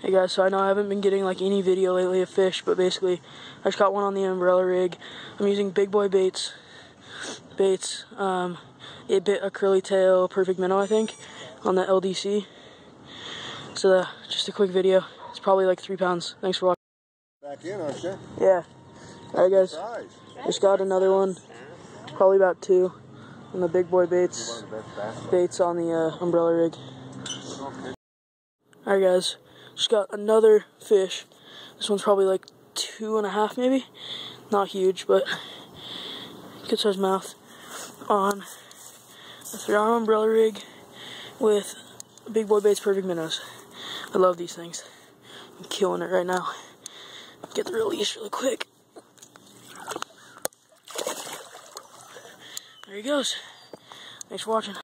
Hey guys, so I know I haven't been getting like any video lately of fish, but basically I just got one on the umbrella rig. I'm using Big Boy Baits. It bit a curly tail Perfect Minnow, I think, on the LDC. So just a quick video. It's probably like 3 pounds. Thanks for watching. Back in, aren't you? Yeah. Alright guys, just got another one. Probably about two on the Big Boy Baits on the umbrella rig. Okay. Alright guys. Just got another fish. This one's probably like 2.5 maybe. Not huge, but good size mouth on a 3-arm umbrella rig with Big Boy Baits Perfect Minnows. I love these things. I'm killing it right now. Get the release really quick. There he goes. Thanks for watching.